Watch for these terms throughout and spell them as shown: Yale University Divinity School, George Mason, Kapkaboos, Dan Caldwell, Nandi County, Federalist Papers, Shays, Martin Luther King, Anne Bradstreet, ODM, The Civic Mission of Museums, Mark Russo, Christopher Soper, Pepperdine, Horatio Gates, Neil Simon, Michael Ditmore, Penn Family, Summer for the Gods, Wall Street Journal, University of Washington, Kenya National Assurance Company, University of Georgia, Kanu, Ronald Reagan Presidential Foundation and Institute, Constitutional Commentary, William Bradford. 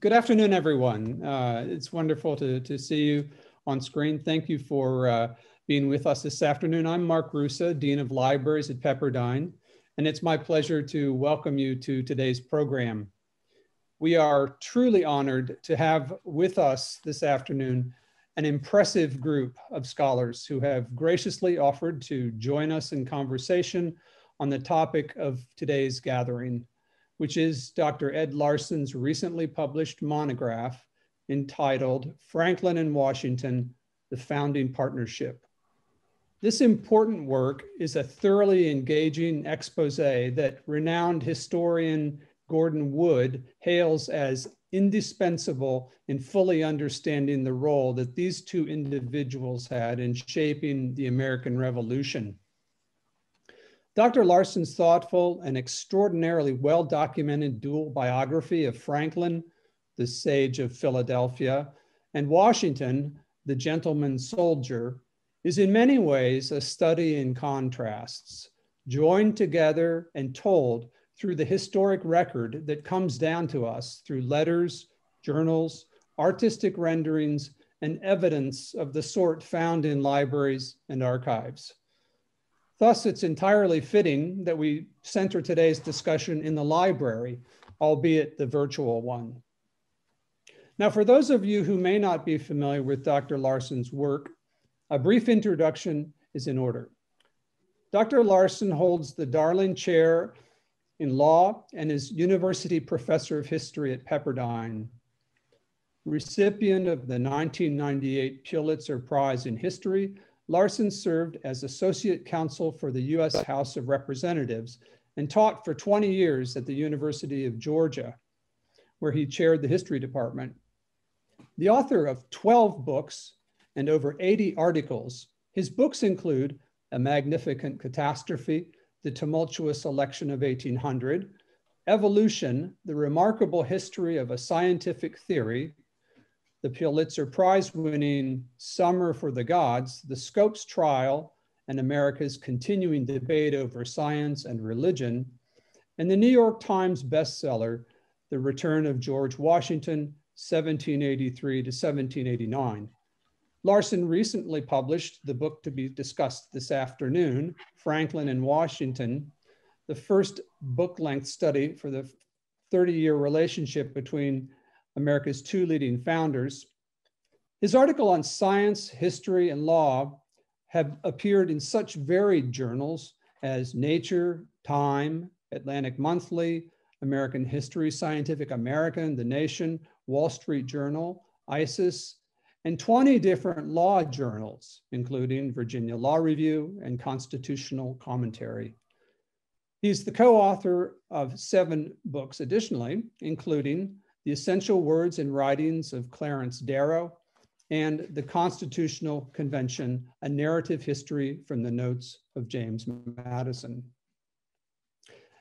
Good afternoon, everyone. It's wonderful to see you on screen. Thank you for being with us this afternoon. I'm Mark Russo, Dean of Libraries at Pepperdine, and it's my pleasure to welcome you to today's program. We are truly honored to have with us this afternoon an impressive group of scholars who have graciously offered to join us in conversation on the topic of today's gathering, which is Dr. Ed Larson's recently published monograph entitled Franklin and Washington: The Founding Partnership. This important work is a thoroughly engaging expose that renowned historian Gordon Wood hails as indispensable in fully understanding the role that these two individuals had in shaping the American Revolution. Dr. Larson's thoughtful and extraordinarily well-documented dual biography of Franklin, the sage of Philadelphia, and Washington, the gentleman soldier, is in many ways a study in contrasts, joined together and told through the historic record that comes down to us through letters, journals, artistic renderings, and evidence of the sort found in libraries and archives. Thus, it's entirely fitting that we center today's discussion in the library, albeit the virtual one. Now, for those of you who may not be familiar with Dr. Larson's work, a brief introduction is in order. Dr. Larson holds the Darling Chair in Law and is University Professor of History at Pepperdine, recipient of the 1998 Pulitzer Prize in History. Larson served as Associate Counsel for the U.S. House of Representatives and taught for 20 years at the University of Georgia, where he chaired the history department. The author of 12 books and over 80 articles, his books include A Magnificent Catastrophe, The Tumultuous Election of 1800, Evolution, The Remarkable History of a Scientific Theory, the Pulitzer Prize winning Summer for the Gods, the Scopes Trial and America's Continuing Debate over Science and Religion, and the New York Times bestseller, The Return of George Washington, 1783 to 1789. Larson recently published the book to be discussed this afternoon, Franklin and Washington, the first book-length study for the 30-year relationship between America's two leading founders. His article on science, history, and law have appeared in such varied journals as Nature, Time, Atlantic Monthly, American History, Scientific American, The Nation, Wall Street Journal, ISIS, and 20 different law journals, including Virginia Law Review and Constitutional Commentary. He's the co-author of 7 books additionally, including The Essential Words and Writings of Clarence Darrow, and The Constitutional Convention, A Narrative History from the Notes of James Madison.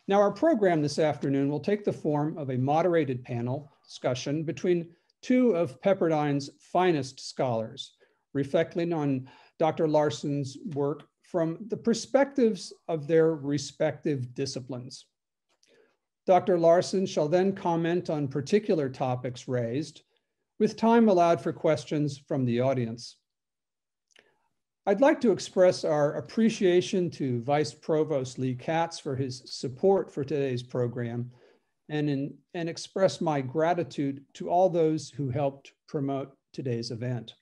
Now, our program this afternoon will take the form of a moderated panel discussion between two of Pepperdine's finest scholars, reflecting on Dr. Larson's work from the perspectives of their respective disciplines. Dr. Larson shall then comment on particular topics raised, with time allowed for questions from the audience. I'd like to express our appreciation to Vice Provost Lee Katz for his support for today's program and express my gratitude to all those who helped promote today's event.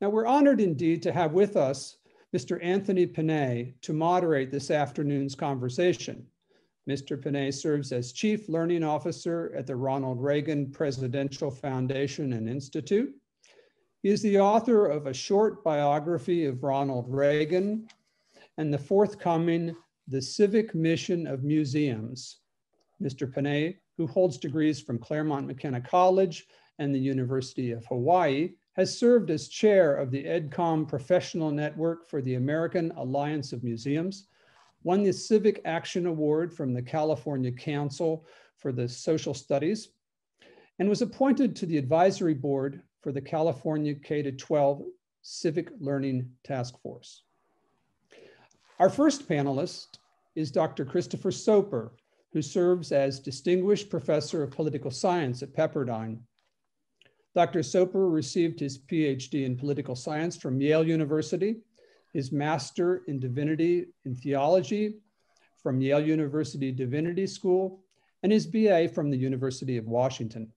Now, we're honored indeed to have with us Mr. Anthony Pennay to moderate this afternoon's conversation. Mr. Pennay serves as Chief Learning Officer at the Ronald Reagan Presidential Foundation and Institute. He is the author of a short biography of Ronald Reagan and the forthcoming The Civic Mission of Museums. Mr. Pennay, who holds degrees from Claremont McKenna College and the University of Hawaii, has served as chair of the EdCom Professional Network for the American Alliance of Museums, won the Civic Action Award from the California Council for the Social Studies, and was appointed to the advisory board for the California K-12 Civic Learning Task Force. Our first panelist is Dr. Christopher Soper, who serves as Distinguished Professor of Political Science at Pepperdine. Dr. Soper received his PhD in political science from Yale University, his Master in Divinity in Theology from Yale University Divinity School, and his BA from the University of Washington.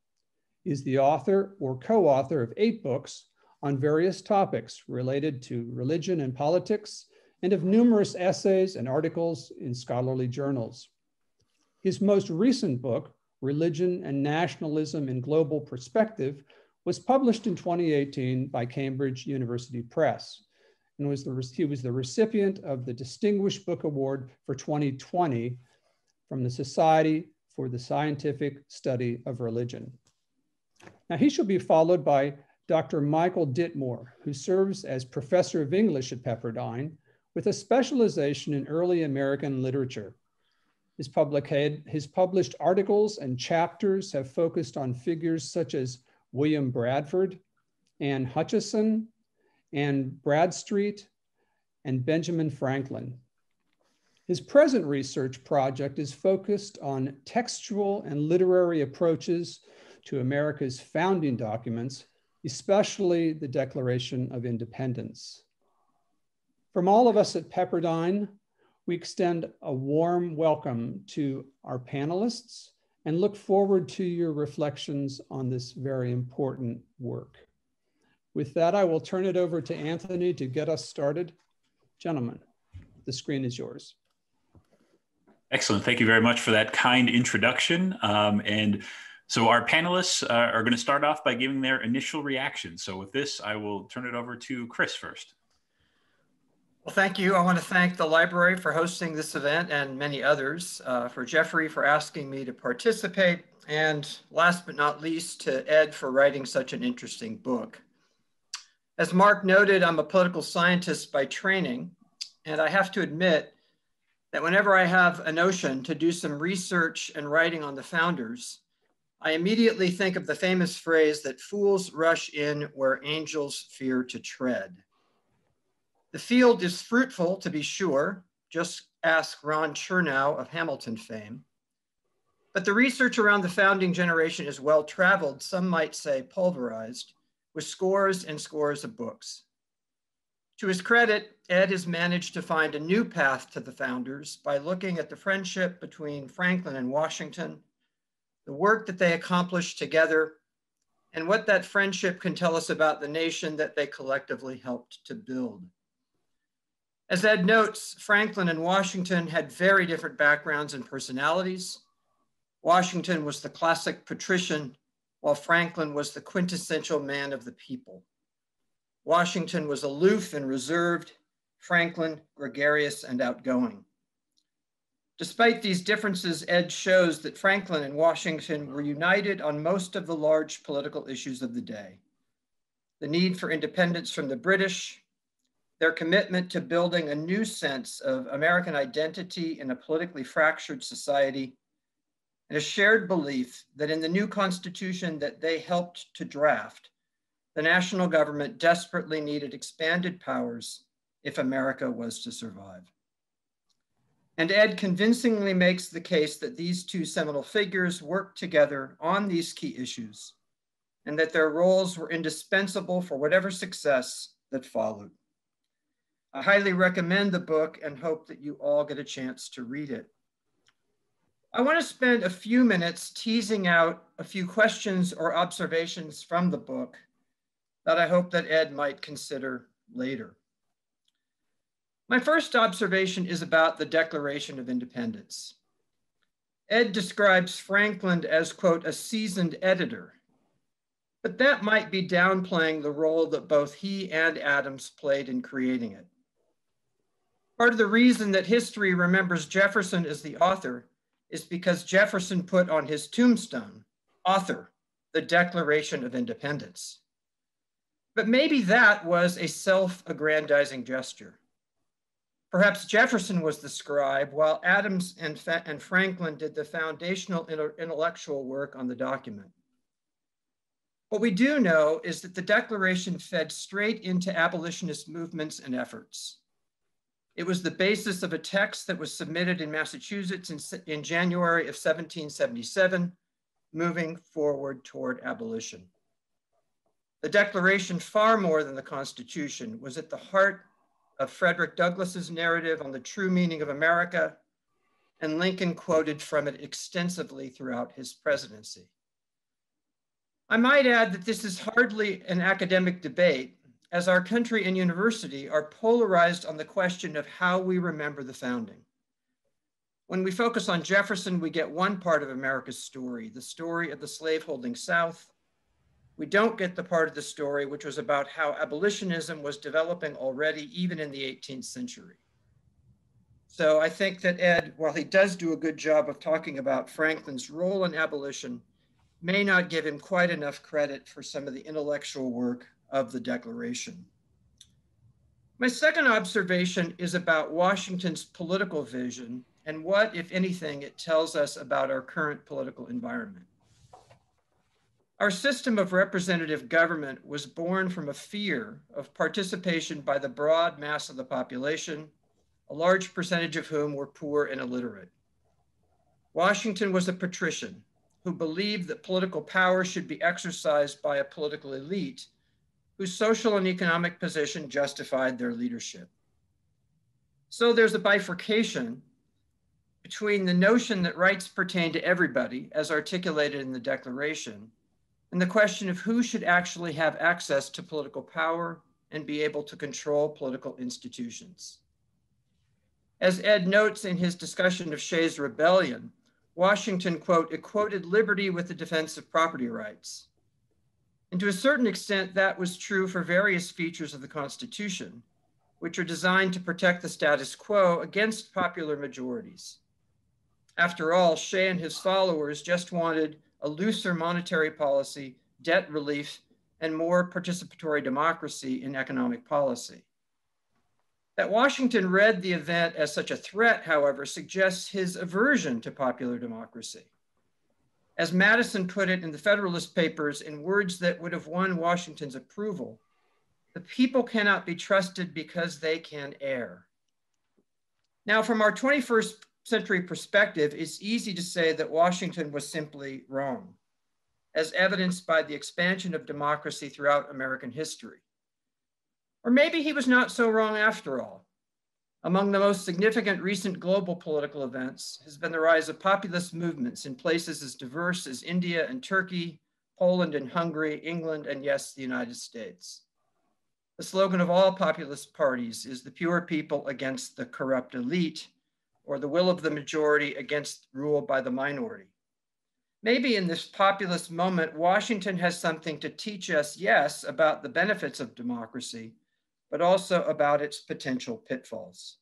He is the author or co-author of 8 books on various topics related to religion and politics, and of numerous essays and articles in scholarly journals. His most recent book, Religion and Nationalism in Global Perspective, was published in 2018 by Cambridge University Press, and he was the recipient of the Distinguished Book Award for 2020 from the Society for the Scientific Study of Religion. Now, he shall be followed by Dr. Michael Ditmore, who serves as Professor of English at Pepperdine with a specialization in early American literature. His published articles and chapters have focused on figures such as William Bradford, Anne Hutcheson, Anne Bradstreet, and Benjamin Franklin. His present research project is focused on textual and literary approaches to America's founding documents, especially the Declaration of Independence. From all of us at Pepperdine, we extend a warm welcome to our panelists and look forward to your reflections on this very important work. With that, I will turn it over to Anthony to get us started. Gentlemen, the screen is yours. Excellent. Thank you very much for that kind introduction. So our panelists are going to start off by giving their initial reaction. So with this, I will turn it over to Chris first. Well, thank you. I want to thank the library for hosting this event and many others, for Jeffrey for asking me to participate, and last but not least to Ed for writing such an interesting book. As Mark noted, I'm a political scientist by training, and I have to admit that whenever I have a notion to do some research and writing on the founders, I immediately think of the famous phrase that fools rush in where angels fear to tread. The field is fruitful, to be sure, just ask Ron Chernow of Hamilton fame. But the research around the founding generation is well-traveled, some might say pulverized, with scores and scores of books. To his credit, Ed has managed to find a new path to the founders by looking at the friendship between Franklin and Washington, the work that they accomplished together, and what that friendship can tell us about the nation that they collectively helped to build. As Ed notes, Franklin and Washington had very different backgrounds and personalities. Washington was the classic patrician, while Franklin was the quintessential man of the people. Washington was aloof and reserved, Franklin gregarious and outgoing. Despite these differences, Ed shows that Franklin and Washington were united on most of the large political issues of the day. The need for independence from the British, their commitment to building a new sense of American identity in a politically fractured society, and a shared belief that in the new Constitution that they helped to draft, the national government desperately needed expanded powers if America was to survive. And Ed convincingly makes the case that these two seminal figures worked together on these key issues and that their roles were indispensable for whatever success that followed. I highly recommend the book and hope that you all get a chance to read it. I want to spend a few minutes teasing out a few questions or observations from the book that I hope that Ed might consider later. My first observation is about the Declaration of Independence. Ed describes Franklin as, quote, a seasoned editor, but that might be downplaying the role that both he and Adams played in creating it. Part of the reason that history remembers Jefferson as the author is because Jefferson put on his tombstone, author, the Declaration of Independence. But maybe that was a self-aggrandizing gesture. Perhaps Jefferson was the scribe, while Adams and Franklin did the foundational intellectual work on the document. What we do know is that the Declaration fed straight into abolitionist movements and efforts. It was the basis of a text that was submitted in Massachusetts in January of 1777, moving forward toward abolition. The Declaration, far more than the Constitution, was at the heart of Frederick Douglass's narrative on the true meaning of America, and Lincoln quoted from it extensively throughout his presidency. I might add that this is hardly an academic debate, as our country and university are polarized on the question of how we remember the founding. When we focus on Jefferson, we get one part of America's story, the story of the slaveholding South. We don't get the part of the story which was about how abolitionism was developing already, even in the 18th century. So I think that Ed, while he does do a good job of talking about Franklin's role in abolition, may not give him quite enough credit for some of the intellectual work of the Declaration. My second observation is about Washington's political vision and what, if anything, it tells us about our current political environment. Our system of representative government was born from a fear of participation by the broad mass of the population, a large percentage of whom were poor and illiterate. Washington was a patrician who believed that political power should be exercised by a political elite whose social and economic position justified their leadership. So there's a bifurcation between the notion that rights pertain to everybody, as articulated in the Declaration, and the question of who should actually have access to political power and be able to control political institutions. As Ed notes in his discussion of Shays' Rebellion, Washington, quote, equated liberty with the defense of property rights. And to a certain extent, that was true for various features of the Constitution, which are designed to protect the status quo against popular majorities. After all, Shea and his followers just wanted a looser monetary policy, debt relief, and more participatory democracy in economic policy. That Washington read the event as such a threat, however, suggests his aversion to popular democracy. As Madison put it in the Federalist Papers, in words that would have won Washington's approval, the people cannot be trusted because they can err. Now, from our 21st century perspective, it's easy to say that Washington was simply wrong, as evidenced by the expansion of democracy throughout American history. Or maybe he was not so wrong after all. Among the most significant recent global political events has been the rise of populist movements in places as diverse as India and Turkey, Poland and Hungary, England, and yes, the United States. The slogan of all populist parties is the pure people against the corrupt elite, or the will of the majority against rule by the minority. Maybe in this populist moment, Washington has something to teach us, yes, about the benefits of democracy, but also about its potential pitfalls.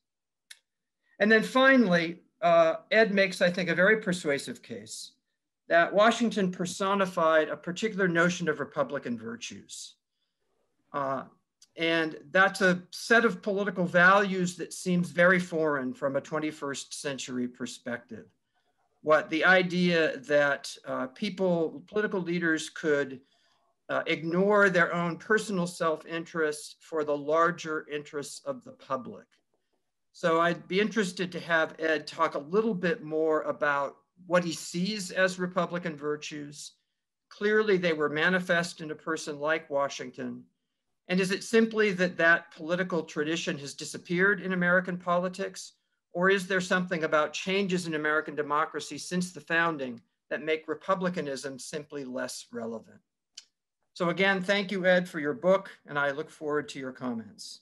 And then finally, Ed makes, I think, a very persuasive case that Washington personified a particular notion of Republican virtues. And that's a set of political values that seems very foreign from a 21st century perspective. What the idea that political leaders could ignore their own personal self-interest for the larger interests of the public. So I'd be interested to have Ed talk a little bit more about what he sees as Republican virtues. Clearly they were manifest in a person like Washington. And is it simply that that political tradition has disappeared in American politics? Or is there something about changes in American democracy since the founding that make republicanism simply less relevant? So again, thank you, Ed, for your book, and I look forward to your comments.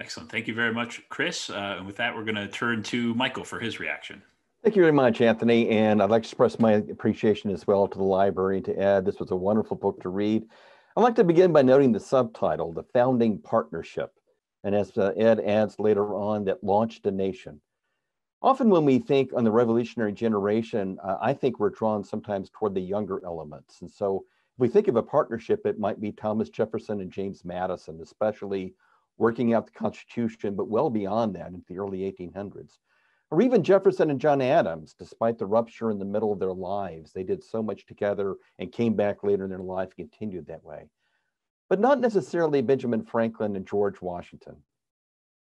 Excellent. Thank you very much, Chris. And with that, we're going to turn to Michael for his reaction. Thank you very much, Anthony. And I'd like to express my appreciation as well to the library, to Ed. This was a wonderful book to read. I'd like to begin by noting the subtitle, The Founding Partnership. And as Ed adds later on, that launched a nation. Often when we think on the revolutionary generation, I think we're drawn sometimes toward the younger elements. And so if we think of a partnership, it might be Thomas Jefferson and James Madison, especially working out the Constitution, but well beyond that into the early 1800s. or even Jefferson and John Adams, despite the rupture in the middle of their lives. They did so much together and came back later in their life, continued that way. But not necessarily Benjamin Franklin and George Washington.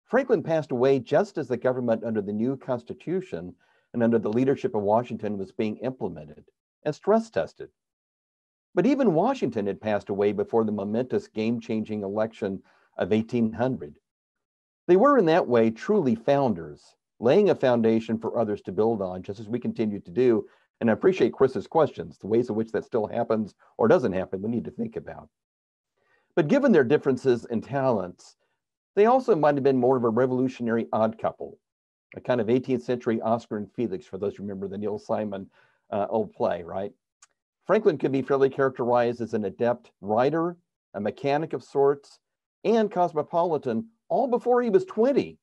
Franklin passed away just as the government under the new Constitution and under the leadership of Washington was being implemented and stress tested. But even Washington had passed away before the momentous game-changing election of 1800. They were in that way truly founders, laying a foundation for others to build on, just as we continue to do. And I appreciate Chris's questions, the ways in which that still happens or doesn't happen, we need to think about. But given their differences and talents, they also might have been more of a revolutionary odd couple, a kind of 18th century Oscar and Felix, for those who remember the Neil Simon old play, right? Franklin could be fairly characterized as an adept writer, a mechanic of sorts, and cosmopolitan, all before he was 20.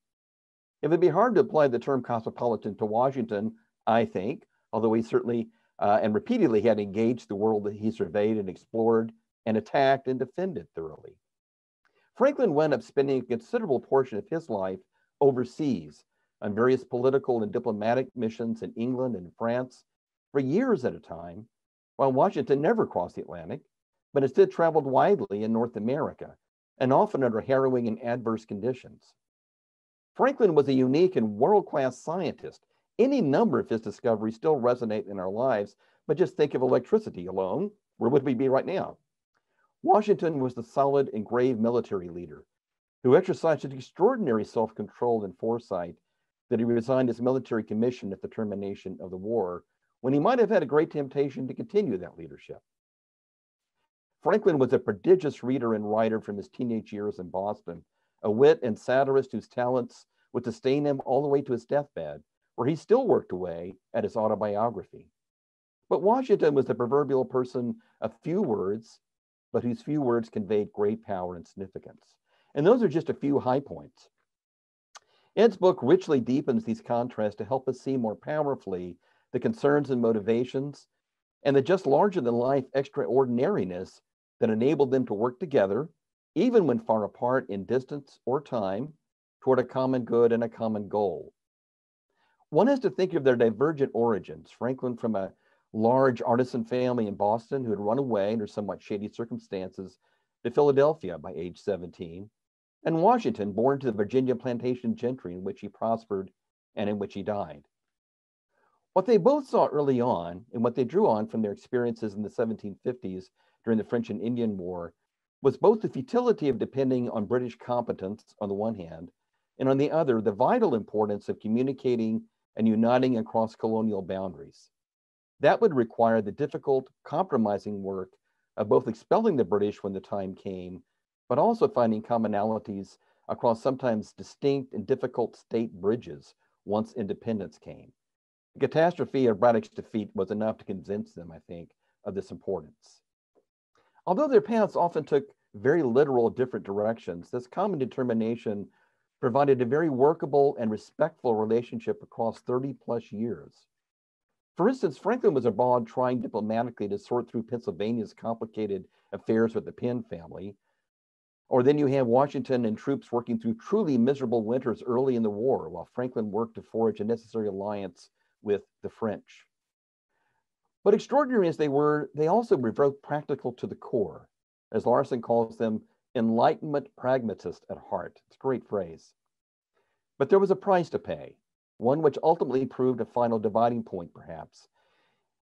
It would be hard to apply the term cosmopolitan to Washington, I think, although he certainly and repeatedly had engaged the world that he surveyed and explored and attacked and defended thoroughly. Franklin wound up spending a considerable portion of his life overseas on various political and diplomatic missions in England and France for years at a time, while Washington never crossed the Atlantic, but instead traveled widely in North America, and often under harrowing and adverse conditions. Franklin was a unique and world-class scientist. Any number of his discoveries still resonate in our lives, but just think of electricity alone, where would we be right now? Washington was the solid and grave military leader who exercised an extraordinary self-control and foresight that he resigned his military commission at the termination of the war, when he might have had a great temptation to continue that leadership. Franklin was a prodigious reader and writer from his teenage years in Boston, a wit and satirist whose talents would sustain him all the way to his deathbed, where he still worked away at his autobiography. But Washington was the proverbial person of few words, but whose few words conveyed great power and significance. And those are just a few high points. Ed's book richly deepens these contrasts to help us see more powerfully the concerns and motivations, and the just larger-than-life extraordinariness that enabled them to work together, even when far apart in distance or time, toward a common good and a common goal. One has to think of their divergent origins. Franklin from a large artisan family in Boston who had run away under somewhat shady circumstances to Philadelphia by age 17, and Washington, born to the Virginia plantation gentry in which he prospered and in which he died. What they both saw early on, and what they drew on from their experiences in the 1750s during the French and Indian War, was both the futility of depending on British competence on the one hand, and on the other, the vital importance of communicating and uniting across colonial boundaries. That would require the difficult, compromising work of both expelling the British when the time came, but also finding commonalities across sometimes distinct and difficult state bridges once independence came. The catastrophe of Braddock's defeat was enough to convince them, I think, of this importance. Although their paths often took very literal different directions, this common determination provided a very workable and respectful relationship across 30-plus years. For instance, Franklin was abroad trying diplomatically to sort through Pennsylvania's complicated affairs with the Penn family, or then you have Washington and troops working through truly miserable winters early in the war, while Franklin worked to forge a necessary alliance with the French. But extraordinary as they were, they also revoked practical to the core, as Larson calls them, enlightenment pragmatist at heart. It's a great phrase. But there was a price to pay, one which ultimately proved a final dividing point, perhaps.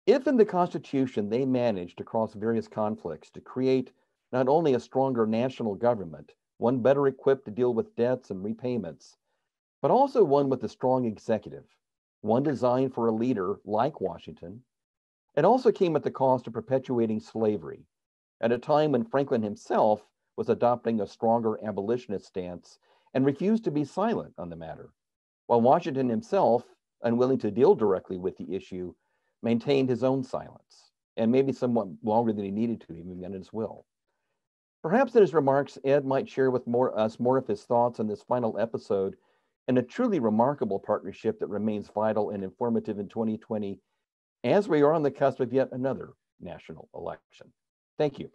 If in the Constitution they managed to cross various conflicts to create not only a stronger national government, one better equipped to deal with debts and repayments, but also one with a strong executive, one designed for a leader like Washington. It also came at the cost of perpetuating slavery, at a time when Franklin himself was adopting a stronger abolitionist stance and refused to be silent on the matter, while Washington himself, unwilling to deal directly with the issue, maintained his own silence, and maybe somewhat longer than he needed to, even against his will. Perhaps in his remarks, Ed might share with us more of his thoughts on this final episode and a truly remarkable partnership that remains vital and informative in 2020 as we are on the cusp of yet another national election. Thank you.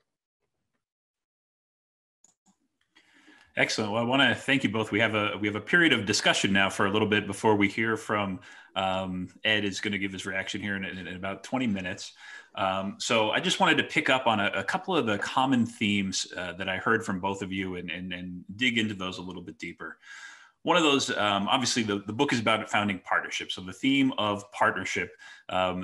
Excellent. Well, I want to thank you both. We have a period of discussion now for a little bit before we hear from Ed is going to give his reaction here in about 20 minutes. So I just wanted to pick up on a couple of the common themes that I heard from both of you and dig into those a little bit deeper. One of those, obviously, the book is about founding partnership. So the theme of partnership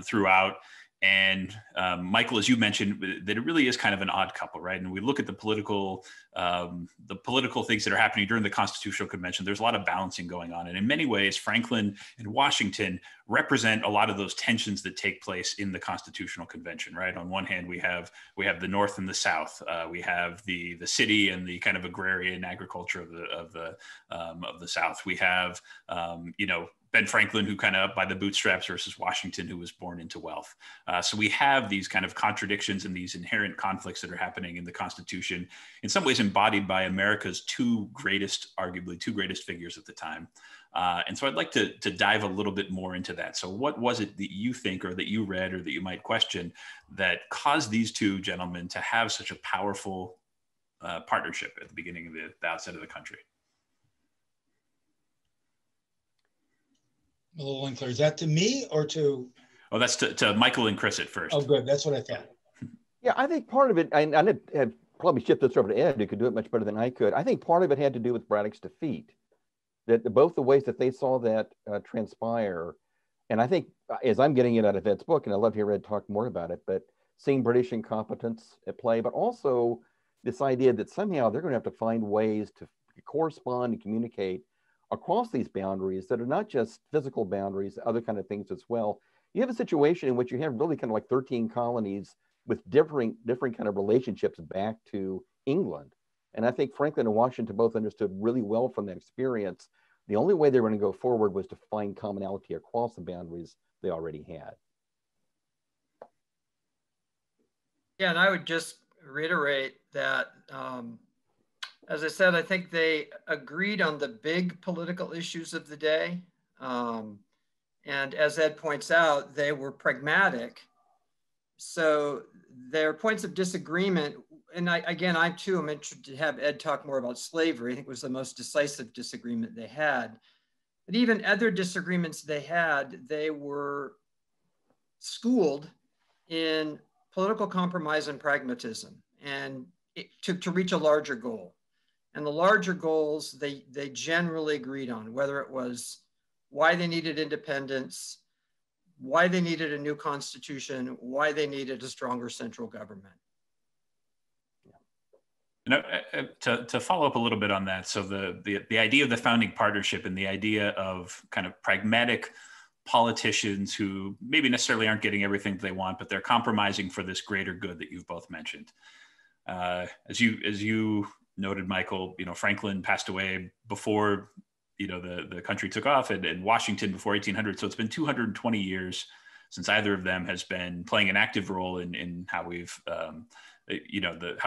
throughout. And Michael, as you mentioned, that it really is kind of an odd couple, right? And we look at the political things that are happening during the Constitutional Convention. There's a lot of balancing going on. And in many ways, Franklin and Washington represent a lot of those tensions that take place in the Constitutional Convention, right? On one hand, we have the North and the South. We have the city and the kind of agrarian agriculture of the South. We have, Ben Franklin, who kind of up by the bootstraps, versus Washington, who was born into wealth. So we have these kind of contradictions and these inherent conflicts that are happening in the Constitution, in some ways embodied by America's arguably two greatest figures at the time. And so I'd like to dive a little bit more into that. So what was it that you think, or that you read, or that you might question, that caused these two gentlemen to have such a powerful partnership at the beginning of the outset of the country? A little unclear. Is that to me or to? Oh, that's to Michael and Chris at first. Oh, good. That's what I thought. Yeah, I think part of it, and I'd probably shift this over to Ed, who could do it much better than I could. I think part of it had to do with Braddock's defeat, that both the ways that they saw that transpire. And I think, as I'm getting it out of Ed's book, and I love to hear Ed talk more about it, but seeing British incompetence at play, but also this idea that somehow they're going to have to find ways to correspond and communicate across these boundaries that are not just physical boundaries, other kind of things as well. You have a situation in which you have really kind of like 13 colonies with different kind of relationships back to England. And I think Franklin and Washington both understood really well from that experience, the only way they were going to go forward was to find commonality across the boundaries they already had. Yeah, and I would just reiterate that, as I said, I think they agreed on the big political issues of the day. And as Ed points out, they were pragmatic. So their points of disagreement, and I too am interested to have Ed talk more about slavery. I think it was the most decisive disagreement they had. But even other disagreements they had, they were schooled in political compromise and pragmatism and to reach a larger goal. And the larger goals they generally agreed on, whether it was why they needed independence, why they needed a new constitution, why they needed a stronger central government. And to follow up a little bit on that, so the idea of the founding partnership and the idea of kind of pragmatic politicians who maybe necessarily aren't getting everything that they want, but they're compromising for this greater good that you've both mentioned. As you noted, Michael, Franklin passed away before, the country took off, and Washington before 1800. So it's been 220 years since either of them has been playing an active role in how we've, how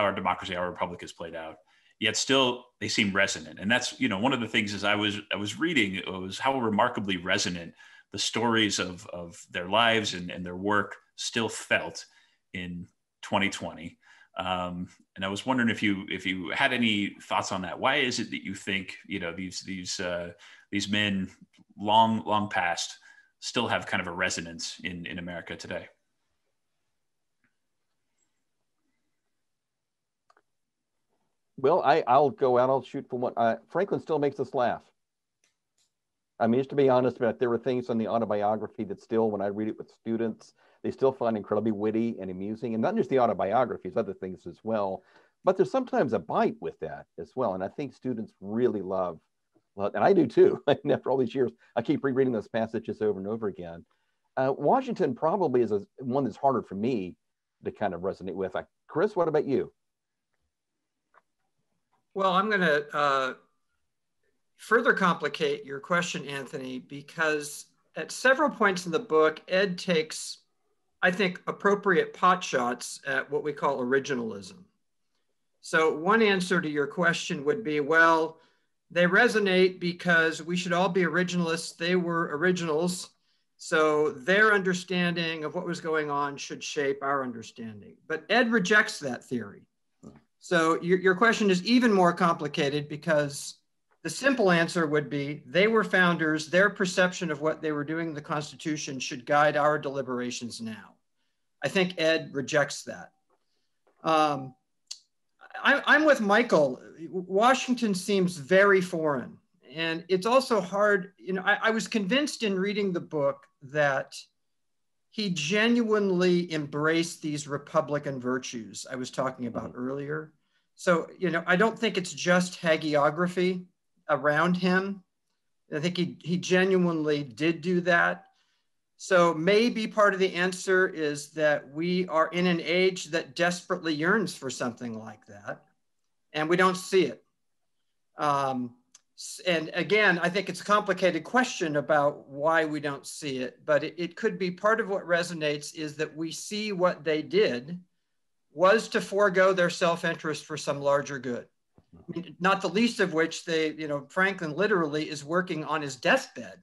our democracy, our republic has played out. Yet still, they seem resonant. And that's, one of the things as I was reading, it was how remarkably resonant the stories of their lives and their work still felt in 2020. And I was wondering if you had any thoughts on that. Why is it that you think these men long past still have kind of a resonance in America today? Well, I'll go out. I'll shoot for one. Franklin still makes us laugh. I mean, just to be honest about it, there were things on the autobiography that still, when I read it with students, they still find incredibly witty and amusing, and not just the autobiographies, other things as well. But there's sometimes a bite with that as well. And I think students really love, and I do too. After all these years, I keep rereading those passages over and over again. Washington probably is one that's harder for me to kind of resonate with. Chris, what about you? Well, I'm going to further complicate your question, Anthony, because at several points in the book, Ed takes, I think, appropriate potshots at what we call originalism. So one answer to your question would be, well, they resonate because we should all be originalists. They were originals. So their understanding of what was going on should shape our understanding. But Ed rejects that theory. So your question is even more complicated, because the simple answer would be they were founders. Their perception of what they were doing in the Constitution should guide our deliberations now. I think Ed rejects that. I'm with Michael. Washington seems very foreign. And it's also hard, you know, I was convinced in reading the book that he genuinely embraced these Republican virtues I was talking about earlier. So, you know, I don't think it's just hagiography around him. I think he genuinely did do that. So maybe part of the answer is that we are in an age that desperately yearns for something like that, and we don't see it. And again, I think it's a complicated question about why we don't see it, but it could be part of what resonates is that we see what they did was to forego their self-interest for some larger good. Not the least of which they, you know, Franklin literally is working on his deathbed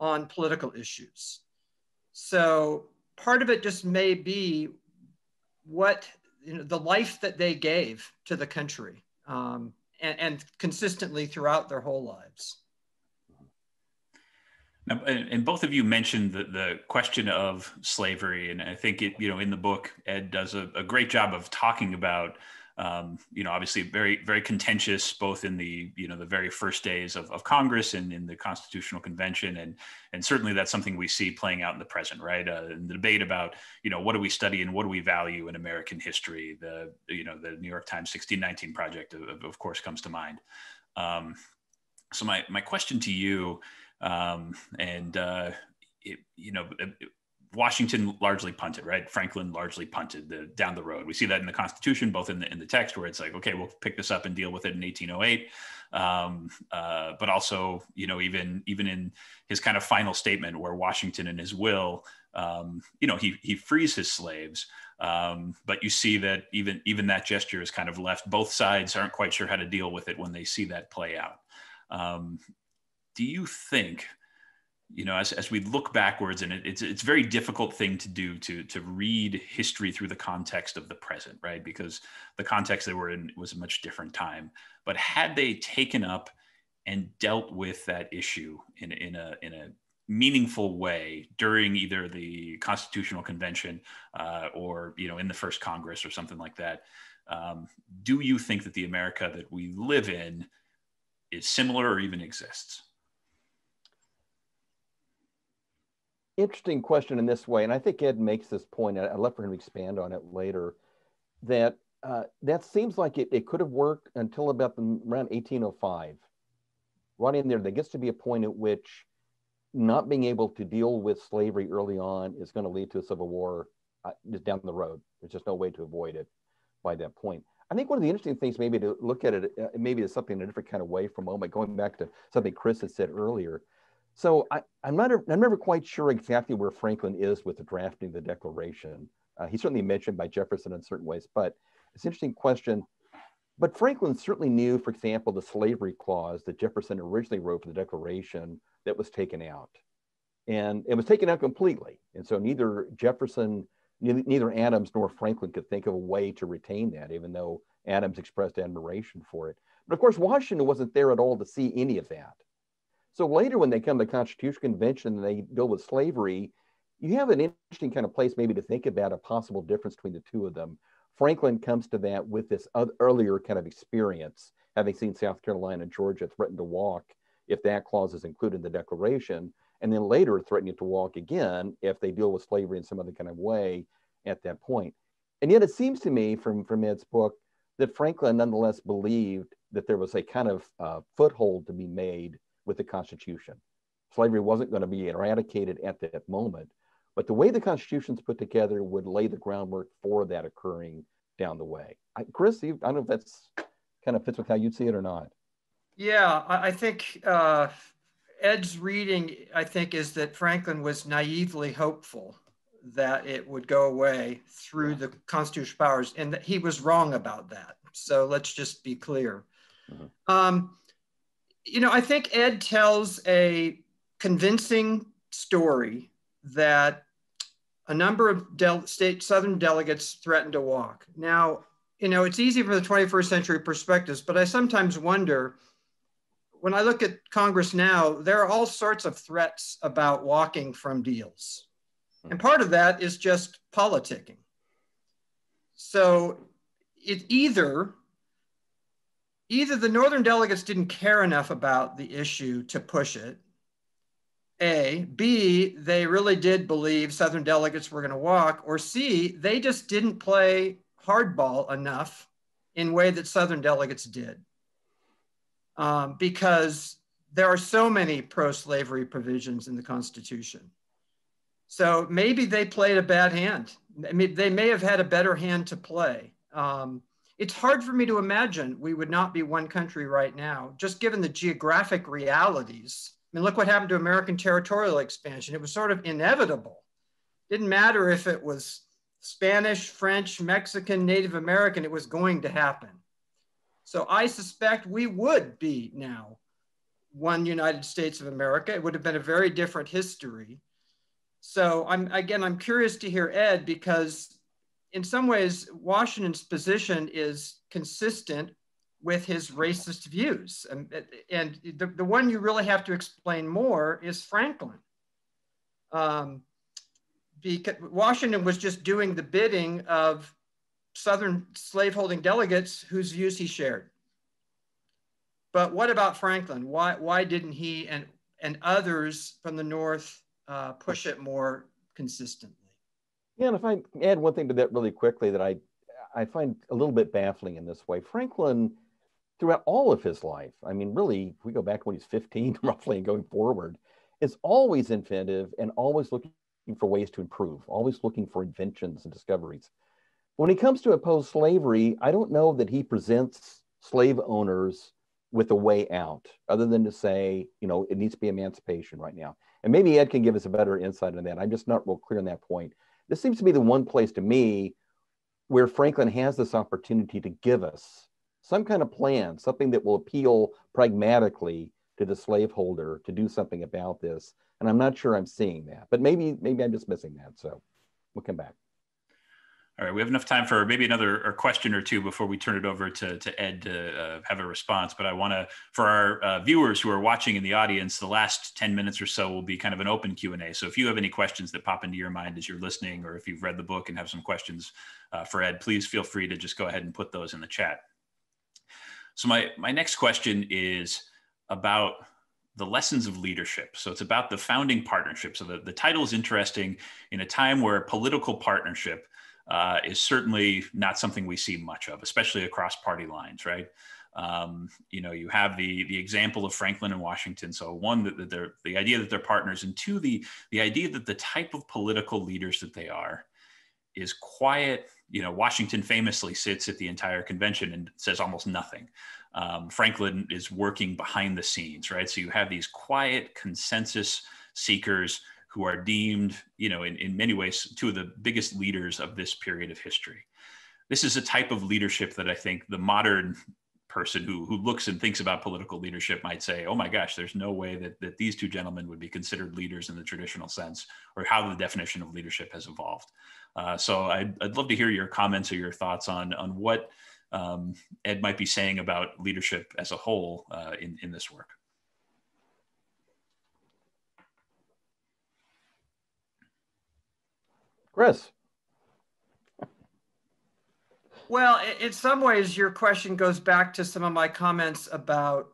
on political issues. So part of it just may be what, you know, the life that they gave to the country and consistently throughout their whole lives. Now, and both of you mentioned the question of slavery. And I think, it, you know, in the book, Ed does a great job of talking about, you know, obviously very, very contentious, both in the, you know, the very first days of Congress and in the Constitutional Convention. And certainly that's something we see playing out in the present, right? In the debate about, you know, what do we study and what do we value in American history? The, you know, the New York Times 1619 Project, of course, comes to mind. So my question to you, Washington largely punted, right? Franklin largely punted down the road. We see that in the Constitution, both in the text where it's like, okay, we'll pick this up and deal with it in 1808. But also, you know, even in his kind of final statement where Washington in his will, you know, he frees his slaves. But you see that even that gesture is kind of left. Both sides aren't quite sure how to deal with it when they see that play out. Do you think, you know, as we look backwards, and it's a very difficult thing to do to read history through the context of the present, right? Because the context they were in was a much different time. But had they taken up and dealt with that issue in a meaningful way during either the Constitutional Convention or, you know, in the first Congress or something like that, do you think that the America that we live in is similar or even exists? Interesting question in this way, and I think Ed makes this point, and I'd love for him to expand on it later, that that seems like it could have worked until about around 1805. Right in there, there gets to be a point at which not being able to deal with slavery early on is going to lead to a civil war just down the road. There's just no way to avoid it by that point. I think one of the interesting things maybe to look at it, maybe it's something in a different kind of way for a moment, going back to something Chris had said earlier. So I'm never quite sure exactly where Franklin is with the drafting of the Declaration. He's certainly mentioned by Jefferson in certain ways, but it's an interesting question. But Franklin certainly knew, for example, the slavery clause that Jefferson originally wrote for the Declaration that was taken out. And it was taken out completely. And so neither Jefferson, neither Adams nor Franklin could think of a way to retain that, even though Adams expressed admiration for it. But of course, Washington wasn't there at all to see any of that. So later when they come to the Constitutional Convention and they deal with slavery, you have an interesting kind of place maybe to think about a possible difference between the two of them. Franklin comes to that with this earlier kind of experience, having seen South Carolina and Georgia threaten to walk if that clause is included in the Declaration, and then later threatening to walk again if they deal with slavery in some other kind of way at that point. And yet it seems to me from Ed's book that Franklin nonetheless believed that there was a kind of foothold to be made with the Constitution. Slavery wasn't going to be eradicated at that moment, but the way the Constitution's put together would lay the groundwork for that occurring down the way. Chris, I don't know if that's kind of fits with how you'd see it or not. Yeah, I think Ed's reading, I think, is that Franklin was naively hopeful that it would go away through the constitutional powers, and that he was wrong about that. So let's just be clear. You know, I think Ed tells a convincing story that a number of Southern delegates threatened to walk. Now, you know, it's easy from the 21st century perspectives, but I sometimes wonder, when I look at Congress now, there are all sorts of threats about walking from deals. And part of that is just politicking. So it either the Northern delegates didn't care enough about the issue to push it, A. B, they really did believe Southern delegates were gonna walk, or C, they just didn't play hardball enough in way that Southern delegates did. Because there are so many pro-slavery provisions in the Constitution. So maybe they played a bad hand. I mean, they may have had a better hand to play. It's hard for me to imagine we would not be one country right now, just given the geographic realities. I mean, look what happened to American territorial expansion. It was sort of inevitable. Didn't matter if it was Spanish, French, Mexican, Native American, it was going to happen. So I suspect we would be now one United States of America. It would have been a very different history. So I'm curious to hear Ed, because in some ways, Washington's position is consistent with his racist views. And the one you really have to explain more is Franklin. Because Washington was just doing the bidding of Southern slaveholding delegates whose views he shared. But what about Franklin? Why didn't he and others from the North push it more consistently? Yeah, and if I add one thing to that really quickly that I find a little bit baffling in this way. Franklin, throughout all of his life, I mean, really, if we go back to when he's 15 roughly and going forward, is always inventive and always looking for ways to improve, always looking for inventions and discoveries. When it comes to oppose slavery, I don't know that he presents slave owners with a way out other than to say, you know, it needs to be emancipation right now. And maybe Ed can give us a better insight on that. I'm just not real clear on that point. This seems to be the one place to me where Franklin has this opportunity to give us some kind of plan, something that will appeal pragmatically to the slaveholder to do something about this. And I'm not sure I'm seeing that, but maybe I'm just missing that. So we'll come back. All right, we have enough time for maybe another question or two before we turn it over to Ed to have a response. But I want to, for our viewers who are watching in the audience, the last 10 minutes or so will be kind of an open Q&A. So if you have any questions that pop into your mind as you're listening, or if you've read the book and have some questions for Ed, please feel free to just go ahead and put those in the chat. So my next question is about the lessons of leadership. So it's about the founding partnership. So the title is interesting in a time where political partnership is certainly not something we see much of, especially across party lines, right? You know, you have the example of Franklin and Washington. So one, that the idea that they're partners, and two, the idea that the type of political leaders that they are is quiet. You know, Washington famously sits at the entire convention and says almost nothing. Franklin is working behind the scenes, right? So you have these quiet consensus seekers who are deemed, you know, in many ways, two of the biggest leaders of this period of history. This is a type of leadership that I think the modern person who looks and thinks about political leadership might say, oh my gosh, there's no way that these two gentlemen would be considered leaders in the traditional sense, or how the definition of leadership has evolved. So I'd love to hear your comments or your thoughts on what Ed might be saying about leadership as a whole in this work. Chris. Well, in some ways, your question goes back to some of my comments about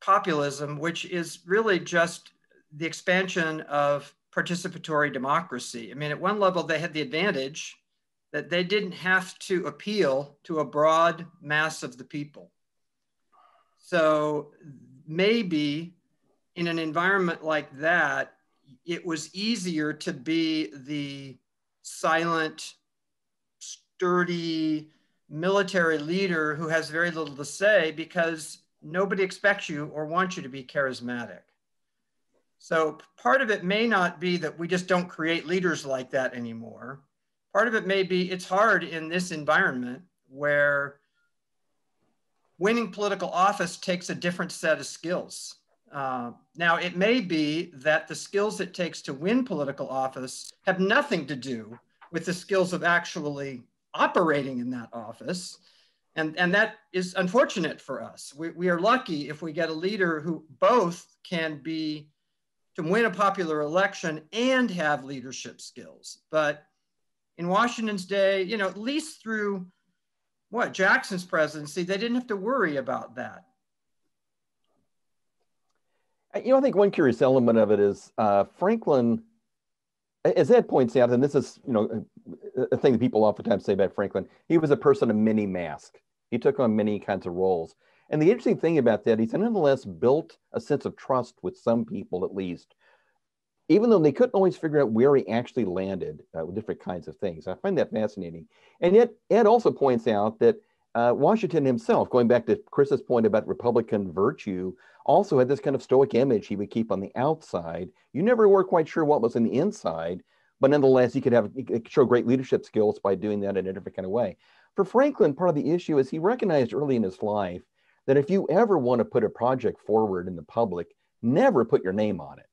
populism, which is really just the expansion of participatory democracy. I mean, at one level, they had the advantage that they didn't have to appeal to a broad mass of the people. So maybe in an environment like that, it was easier to be the silent, sturdy military leader who has very little to say because nobody expects you or wants you to be charismatic. So part of it may not be that we just don't create leaders like that anymore. Part of it may be it's hard in this environment where winning political office takes a different set of skills. Now, it may be that the skills it takes to win political office have nothing to do with the skills of actually operating in that office. And that is unfortunate for us. We are lucky if we get a leader who both can win a popular election and have leadership skills. But in Washington's day, you know, at least through Jackson's presidency, they didn't have to worry about that. You know, I think one curious element of it is Franklin, as Ed points out, and this is, you know, a thing that people oftentimes say about Franklin, he was a person of many masks. He took on many kinds of roles. And the interesting thing about that, he's nonetheless built a sense of trust with some people, at least, even though they couldn't always figure out where he actually landed with different kinds of things. I find that fascinating. And yet, Ed also points out that Washington himself, going back to Chris's point about Republican virtue, also had this kind of stoic image he would keep on the outside. You never were quite sure what was in the inside, but nonetheless, you could show great leadership skills by doing that in a different kind of way. For Franklin, part of the issue is he recognized early in his life that if you ever want to put a project forward in the public, never put your name on it.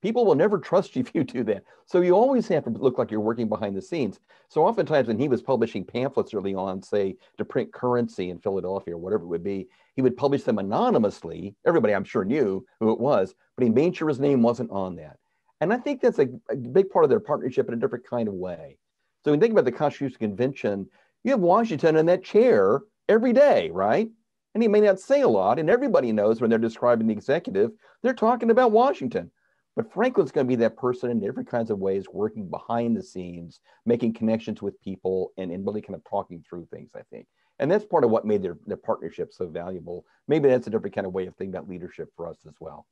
People will never trust you if you do that. So you always have to look like you're working behind the scenes. So oftentimes when he was publishing pamphlets early on, say to print currency in Philadelphia or whatever it would be, he would publish them anonymously. Everybody I'm sure knew who it was, but he made sure his name wasn't on that. And I think that's a big part of their partnership in a different kind of way. So when you think about the Constitutional Convention, you have Washington in that chair every day, right? And he may not say a lot, and everybody knows when they're describing the executive, they're talking about Washington. But Franklin's going to be that person in different kinds of ways, working behind the scenes, making connections with people, and really kind of talking through things, I think. And that's part of what made their partnership so valuable. Maybe that's a different kind of way of thinking about leadership for us as well.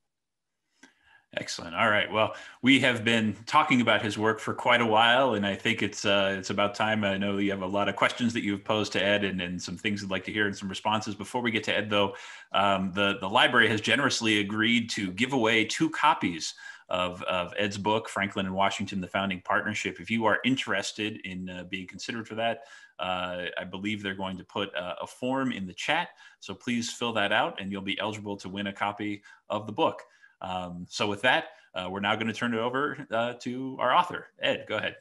Excellent. All right. Well, we have been talking about his work for quite a while, and I think it's about time. I know you have a lot of questions that you've posed to Ed, and some things I'd like to hear and some responses. Before we get to Ed, though, the library has generously agreed to give away 2 copies of Ed's book, Franklin and Washington, The Founding Partnership. If you are interested in being considered for that, I believe they're going to put a form in the chat. So please fill that out, and you'll be eligible to win a copy of the book. So with that, we're now going to turn it over to our author. Ed, go ahead.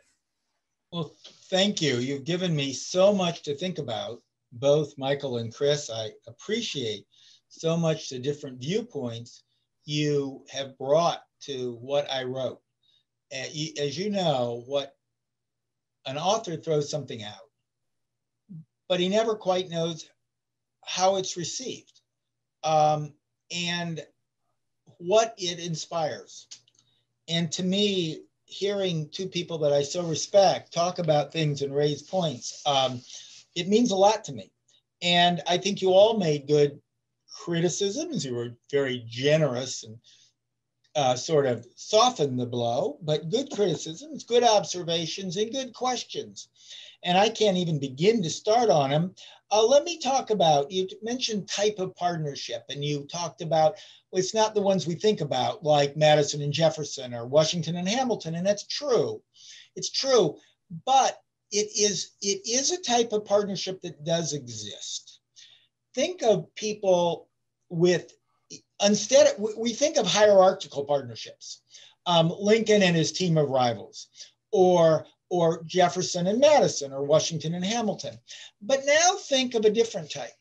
Well, thank you. You've given me so much to think about, both Michael and Chris. I appreciate so much the different viewpoints you have brought to what I wrote. As you know, what an author throws something out, but he never quite knows how it's received. And what it inspires. And to me, hearing 2 people that I so respect talk about things and raise points, it means a lot to me. And I think you all made good criticisms. You were very generous and sort of softened the blow, but good criticisms, good observations, and good questions. And I can't even begin to start on them. Let me talk about, you mentioned type of partnership, and you talked about, well, it's not the ones we think about, like Madison and Jefferson or Washington and Hamilton, and that's true. It's true, but it is a type of partnership that does exist. Think of people with, instead, we think of hierarchical partnerships, Lincoln and his team of rivals, or Jefferson and Madison, or Washington and Hamilton. But now think of a different type.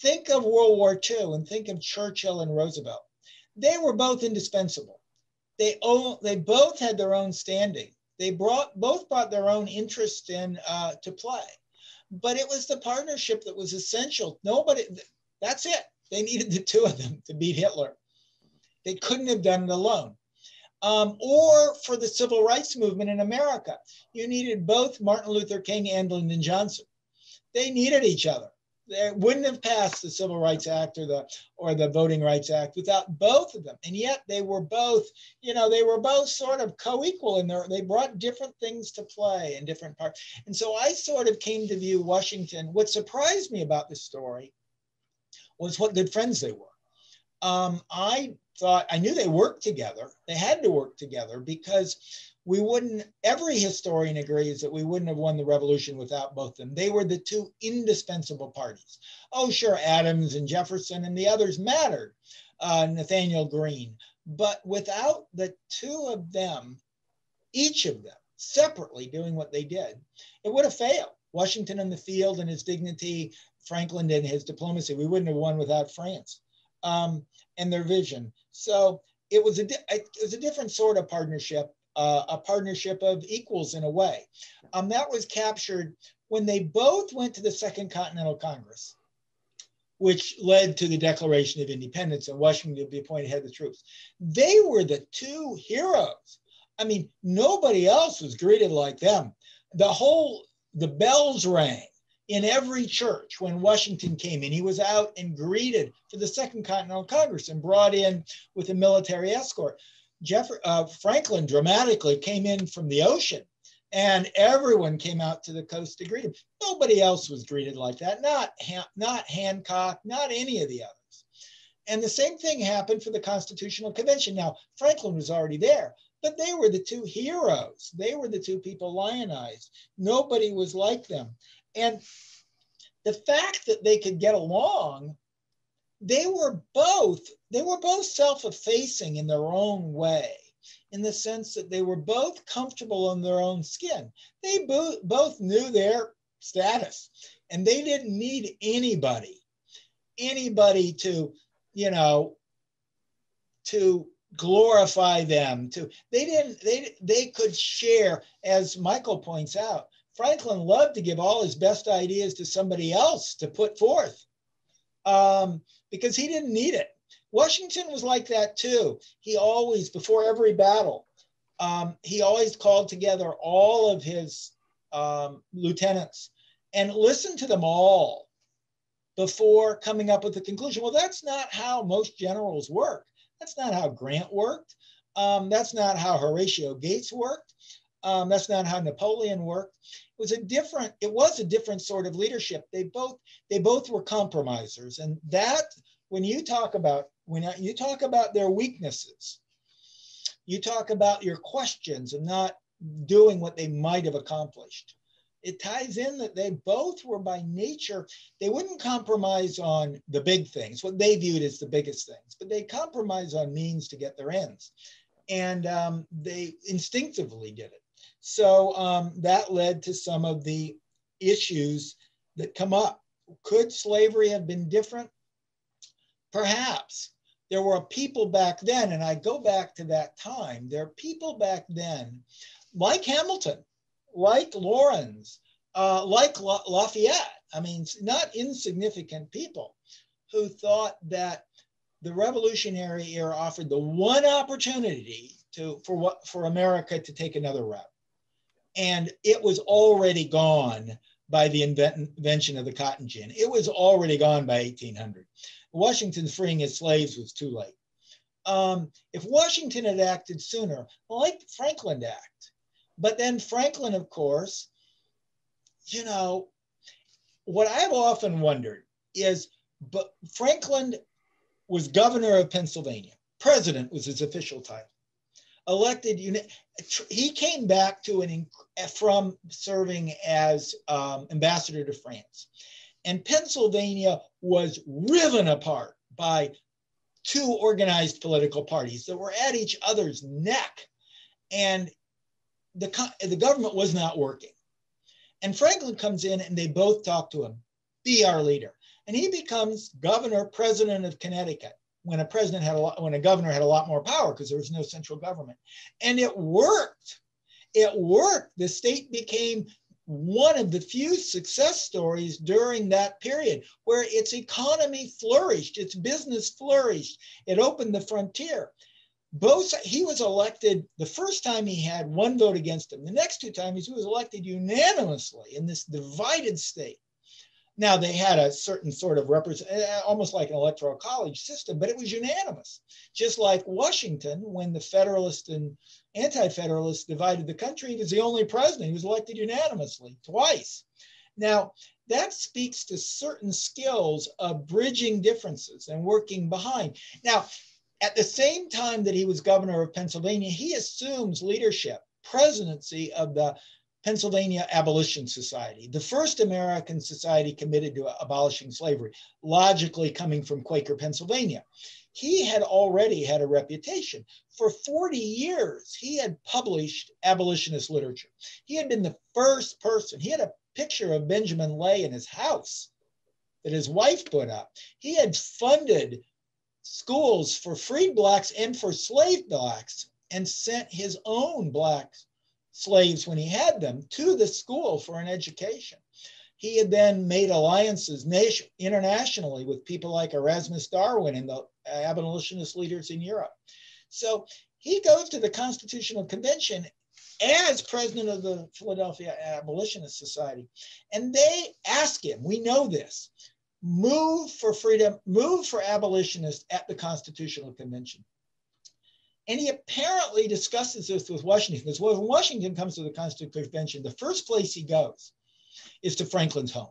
Think of World War II and think of Churchill and Roosevelt. They were both indispensable. They both had their own standing. They both brought their own interest in to play. But it was the partnership that was essential. Nobody, that's it. They needed the 2 of them to beat Hitler. They couldn't have done it alone. Or for the civil rights movement in America, you needed both Martin Luther King and Lyndon Johnson. They needed each other. They wouldn't have passed the Civil Rights Act or the Voting Rights Act without both of them. And yet they were both, you know, they were both sort of co-equal in their, they brought different things to play in different parts. And so I sort of came to view Washington. What surprised me about this story was what good friends they were. I knew they worked together. They had to work together because we wouldn't, every historian agrees that we wouldn't have won the revolution without both of them. They were the 2 indispensable parties. Oh, sure, Adams and Jefferson and the others mattered, Nathaniel Greene. But without the 2 of them, each of them separately doing what they did, it would have failed. Washington in the field and his dignity, Franklin and his diplomacy. We wouldn't have won without France and their vision. So it was a different sort of partnership, a partnership of equals in a way. That was captured when they both went to the Second Continental Congress, which led to the Declaration of Independence and Washington to be appointed head of the troops. They were the two heroes. I mean, nobody else was greeted like them. The bells rang in every church when Washington came in. He was out and greeted for the Second Continental Congress and brought in with a military escort. Franklin dramatically came in from the ocean, and everyone came out to the coast to greet him. Nobody else was greeted like that, not Hancock, not any of the others. And the same thing happened for the Constitutional Convention. Now, Franklin was already there, but they were the two heroes. They were the two people lionized. Nobody was like them. And the fact that they could get along, they were both self-effacing in their own way, in the sense that they were both comfortable in their own skin. They both knew their status, and they didn't need anybody to, to glorify them. They could share, as Michael points out. Franklin loved to give all his best ideas to somebody else to put forth because he didn't need it. Washington was like that too. He always, before every battle, he always called together all of his lieutenants and listened to them all before coming up with the conclusion. Well, that's not how most generals work. That's not how Grant worked. That's not how Horatio Gates worked. That's not how Napoleon worked. It was a different sort of leadership. They both were compromisers, and that when you talk about their weaknesses, you talk about your questions and not doing what they might have accomplished. It ties in that they both were by nature, they wouldn't compromise on the big things, what they viewed as the biggest things, but they compromised on means to get their ends. And they instinctively did it. So that led to some of the issues that come up. Could slavery have been different? Perhaps. There were people back then, and I go back to that time, there are people back then, like Hamilton, like Lawrence, like Lafayette, I mean, not insignificant people who thought that the Revolutionary era offered the one opportunity for America to take another route. And it was already gone by the invention of the cotton gin. It was already gone by 1800. Washington freeing his slaves was too late. If Washington had acted sooner, like Franklin to act, but then Franklin, of course, what I've often wondered is, but Franklin was governor of Pennsylvania. President was his official title. Elected, he came back from serving as ambassador to France. And Pennsylvania was riven apart by two organized political parties that were at each other's neck. And the government was not working. And Franklin comes in and they both talk to him, be our leader. And he becomes governor, president of Connecticut when a governor had a lot more power because there was no central government. And it worked. It worked. The state became one of the few success stories during that period where its economy flourished, its business flourished. It opened the frontier. He was elected the first time he had one vote against him. The next two times he was elected unanimously in this divided state. Now they had a certain sort of almost like an electoral college system, but it was unanimous. Just like Washington, when the Federalists and Anti-Federalists divided the country, he was the only president. He was elected unanimously twice. Now that speaks to certain skills of bridging differences and working behind. Now, at the same time that he was governor of Pennsylvania, he assumes leadership, presidency of the Pennsylvania Abolition Society, the first American society committed to abolishing slavery, logically coming from Quaker, Pennsylvania. He had already had a reputation. For 40 years, he had published abolitionist literature. He had been the first person. He had a picture of Benjamin Lay in his house that his wife put up. He had funded schools for freed blacks and for slave blacks and sent his own black slaves, when he had them, to the school for an education. He had then made alliances internationally with people like Erasmus Darwin and the abolitionist leaders in Europe. So he goes to the Constitutional Convention as president of the Philadelphia Abolitionist Society, and they ask him, we know this, move for freedom, move for abolitionists at the Constitutional Convention. And he apparently discusses this with Washington, because when Washington comes to the Constitutional Convention, the first place he goes is to Franklin's home.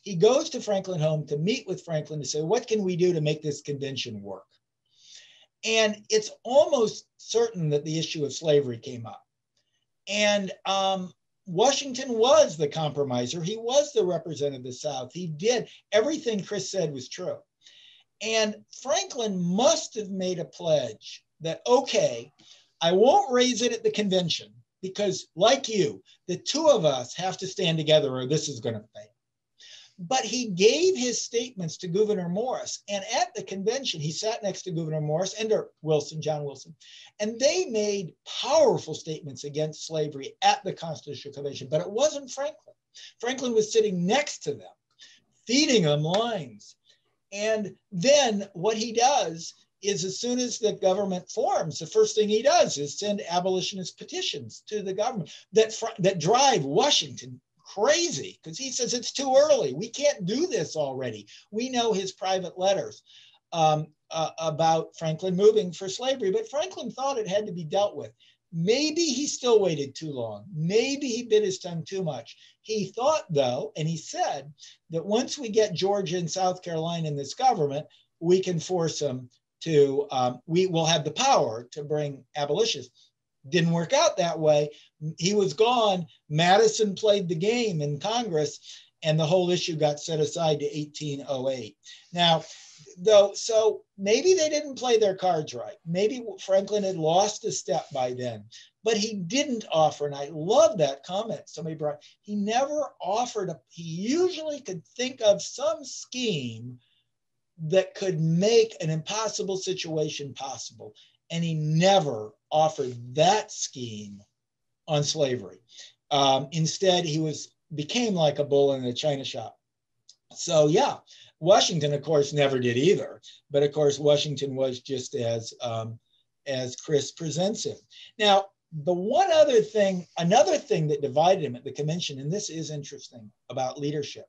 He goes to Franklin's home to meet with Franklin to say, what can we do to make this convention work? And it's almost certain that the issue of slavery came up. And Washington was the compromiser. He was the representative of the South. He did everything Chris said was true. And Franklin must have made a pledge that, okay, I won't raise it at the convention because, like you, the two of us have to stand together or this is going to fail. But he gave his statements to Gouverneur Morris. And at the convention, he sat next to Gouverneur Morris and John Wilson. And they made powerful statements against slavery at the Constitutional Convention. But it wasn't Franklin. Franklin was sitting next to them, feeding them lines. And then what he does is, as soon as the government forms, the first thing he does is send abolitionist petitions to the government that drive Washington crazy, because he says it's too early. We can't do this already. We know his private letters about Franklin moving for slavery, but Franklin thought it had to be dealt with. Maybe he still waited too long. Maybe he bit his tongue too much. He thought, though, and he said that once we get Georgia and South Carolina in this government, we can force them to, we will have the power to bring abolitionists. Didn't work out that way. He was gone. Madison played the game in Congress, and the whole issue got set aside to 1808. Now, though, so maybe they didn't play their cards right. Maybe Franklin had lost a step by then, but he didn't offer, and I love that comment somebody brought. He never offered, he usually could think of some scheme that could make an impossible situation possible. And he never offered that scheme on slavery. Instead, he became like a bull in a china shop. So yeah, Washington, of course, never did either. But of course, Washington was just as Chris presents him. Now, the one other thing, another thing that divided him at the convention, and this is interesting about leadership.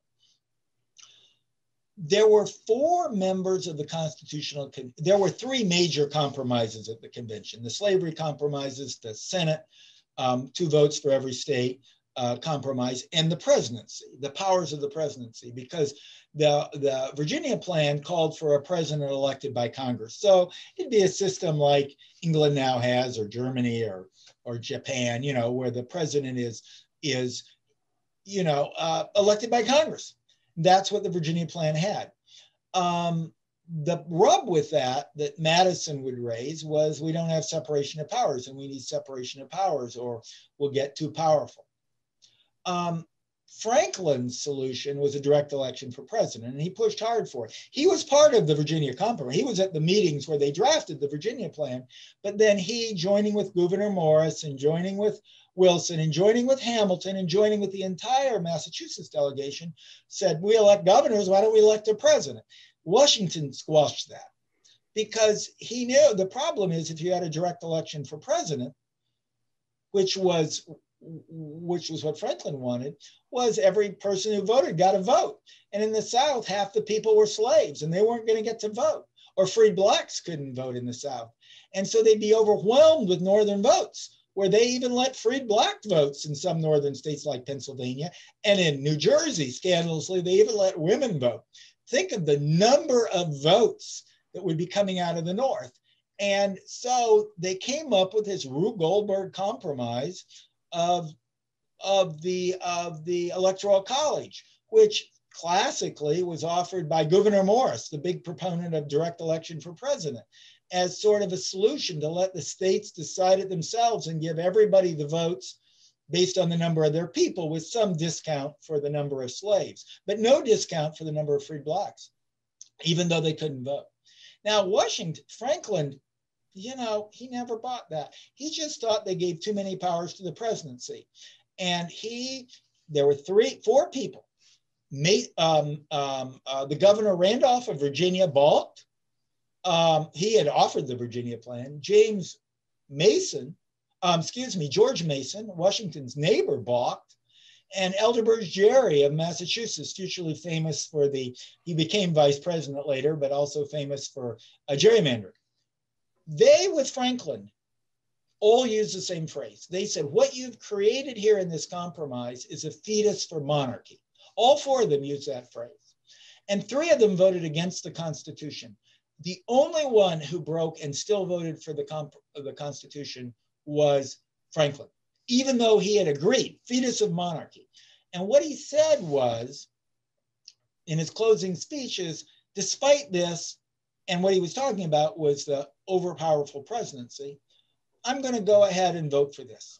There were four members of the Constitutional Convention. There were three major compromises at the convention: the slavery compromises, the Senate, 2 votes for every state compromise, and the presidency, the powers of the presidency, because the Virginia plan called for a president elected by Congress. So it'd be a system like England now has, or Germany, or Japan, you know, where the president is you know, elected by Congress. That's what the Virginia plan had. The rub with that Madison would raise was, we don't have separation of powers, and we need separation of powers or we'll get too powerful. Franklin's solution was a direct election for president, and he pushed hard for it. He was part of the Virginia Compromise. He was at the meetings where they drafted the Virginia plan, but then he, joining with Gouverneur Morris and joining with Wilson and joining with Hamilton and joining with the entire Massachusetts delegation, said, we elect governors, why don't we elect a president? Washington squashed that because he knew the problem is, if you had a direct election for president, which was what Franklin wanted, was every person who voted got a vote. And in the South, half the people were slaves and they weren't going to get to vote, or freed blacks couldn't vote in the South. And so they'd be overwhelmed with Northern votes, where they even let freed black votes in some northern states like Pennsylvania, and in New Jersey, scandalously, they even let women vote. Think of the number of votes that would be coming out of the North. And so they came up with this Rube Goldberg compromise of the Electoral College, which classically was offered by Gouverneur Morris, the big proponent of direct election for president, as sort of a solution to let the states decide it themselves and give everybody the votes based on the number of their people, with some discount for the number of slaves, but no discount for the number of free blacks, even though they couldn't vote. Now, Franklin, you know, he never bought that. He just thought they gave too many powers to the presidency. And there were four people. The governor Randolph of Virginia balked. He had offered the Virginia plan. George Mason, Washington's neighbor, balked, and Elderberg Gerry of Massachusetts, futurely famous for he became vice president later, but also famous for gerrymandering. They, with Franklin, all used the same phrase. They said, what you've created here in this compromise is a fetus for monarchy. All four of them used that phrase. And three of them voted against the Constitution. The only one who broke and still voted for the Constitution was Franklin, even though he had agreed, fetus of monarchy. And what he said was, in his closing speeches, despite this, and what he was talking about was the overpowerful presidency, I'm going to go ahead and vote for this,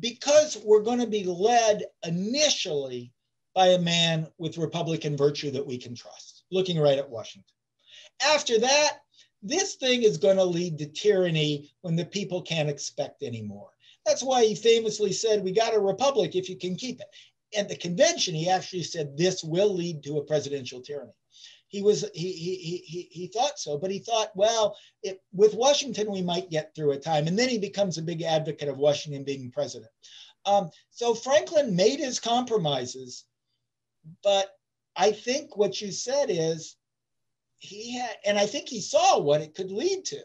because we're going to be led initially by a man with Republican virtue that we can trust, looking right at Washington. After that, this thing is going to lead to tyranny when the people can't expect anymore. That's why he famously said, we got a republic if you can keep it. At the convention, he actually said, this will lead to a presidential tyranny. He thought so, but he thought, well, with Washington, we might get through a time. And then he becomes a big advocate of Washington being president. So Franklin made his compromises, but I think what you said is, and I think he saw what it could lead to,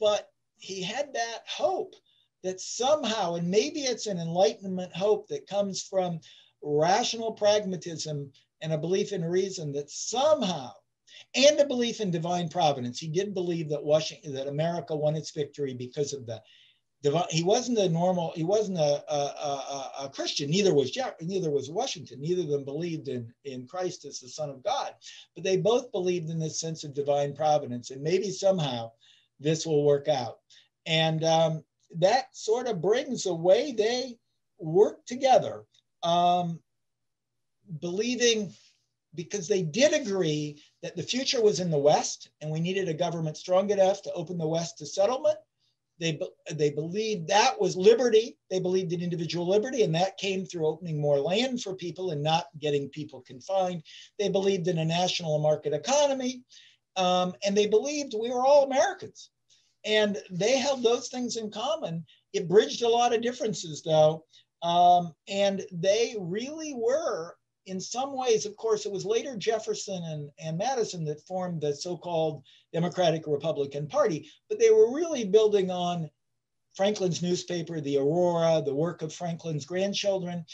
but he had that hope that somehow, and maybe it's an Enlightenment hope that comes from rational pragmatism and a belief in reason, that somehow, and a belief in divine providence. He did believe that America won its victory because of the divine. He wasn't a Christian. Neither was Washington. Neither of them believed in Christ as the Son of God, but they both believed in this sense of divine providence, and maybe somehow this will work out. And that sort of brings the way they work together, believing, because they did agree that the future was in the West and we needed a government strong enough to open the West to settlement. They believed that was liberty. They believed in individual liberty, and that came through opening more land for people and not getting people confined. They believed in a national market economy, and they believed we were all Americans. And they held those things in common. It bridged a lot of differences, though, and they really were, in some ways, of course, it was later Jefferson and Madison that formed the so-called Democratic Republican Party, but they were really building on Franklin's newspaper, the Aurora, the work of Franklin's grandchildren,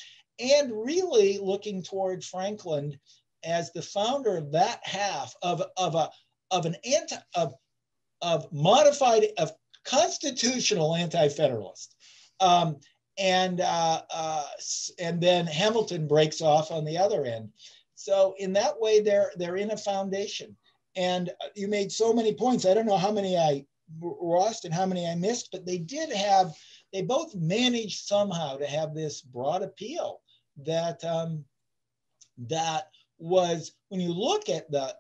and really looking toward Franklin as the founder of that half of constitutional anti-federalist. And then Hamilton breaks off on the other end. So in that way, they're in a foundation. And you made so many points. I don't know how many I lost and how many I missed, but they both managed somehow to have this broad appeal that that was, when you look at the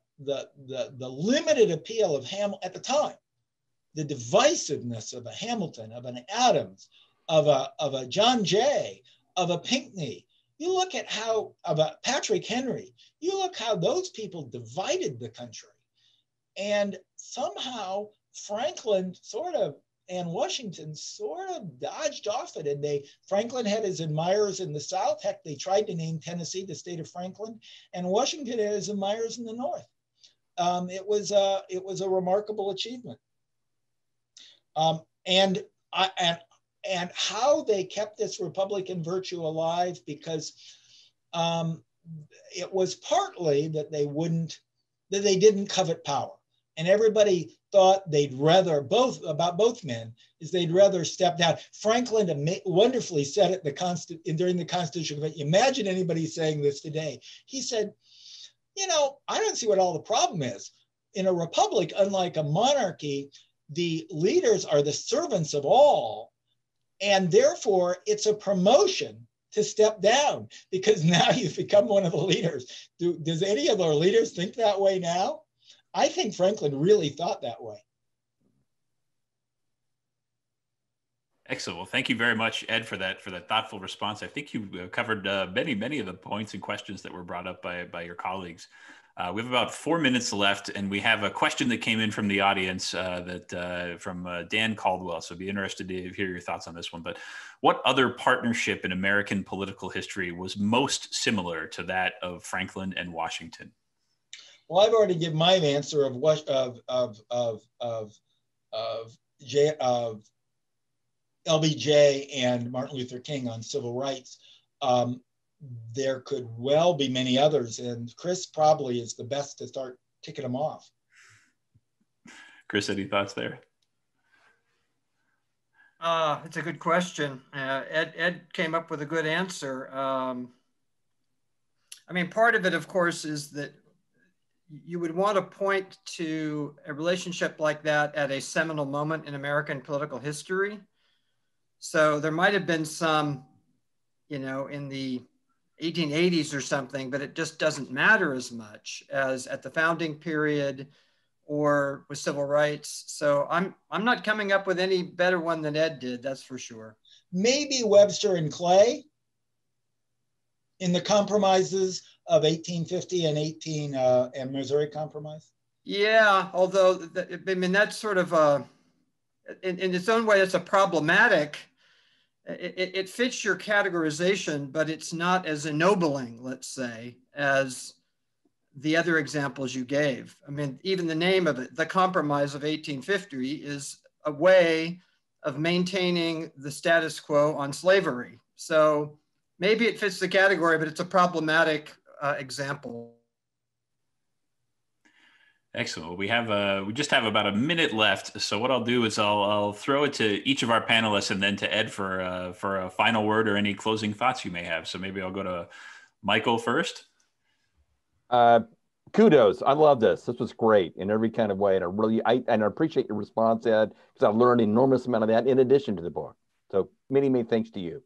limited appeal of Hamilton at the time, the divisiveness of a Hamilton, of an Adams, of a John Jay, of a Pinckney, you look at of a Patrick Henry, you look how those people divided the country. And somehow Franklin and Washington dodged off it. And Franklin had his admirers in the South. Heck, they tried to name Tennessee the state of Franklin, and Washington had his admirers in the North. It was a remarkable achievement. And how they kept this Republican virtue alive, because it was partly that they didn't covet power. And everybody thought both men, is they'd rather step down. Franklin wonderfully said it during the Constitutional Commentary. Imagine anybody saying this today. He said, you know, I don't see what all the problem is. In a republic, unlike a monarchy, the leaders are the servants of all. And therefore, it's a promotion to step down because now you've become one of the leaders. Does any of our leaders think that way now? I think Franklin really thought that way. Excellent. Well, thank you very much, Ed, for that thoughtful response. I think you covered many of the points and questions that were brought up by your colleagues. We have about 4 minutes left, and we have a question that came in from the audience from Dan Caldwell. So I'd be interested to hear your thoughts on this one. But what other partnership in American political history was most similar to that of Franklin and Washington? Well, I've already given my answer of LBJ and Martin Luther King on civil rights. There could well be many others, and Chris probably is the best to start ticking them off. Chris, any thoughts there? It's a good question. Ed came up with a good answer. I mean, part of it, of course, is that you would want to point to a relationship like that at a seminal moment in American political history. So there might have been some, you know, in the 1880s or something, but it just doesn't matter as much as at the founding period or with civil rights. So I'm not coming up with any better one than Ed did, that's for sure. Maybe Webster and Clay in the compromises of 1850 and Missouri Compromise. Yeah, although I mean that's sort of a, in its own way, it's a problematic. It fits your categorization, but it's not as ennobling, let's say, as the other examples you gave. I mean, even the name of it, the Compromise of 1850, is a way of maintaining the status quo on slavery. So maybe it fits the category, but it's a problematic example. Excellent. We have we just have about a minute left. So what I'll do is I'll throw it to each of our panelists and then to Ed for a final word or any closing thoughts you may have. So maybe I'll go to Michael first. Kudos. I love this. This was great in every kind of way, and I appreciate your response, Ed, because I've learned an enormous amount of that in addition to the book. So many thanks to you.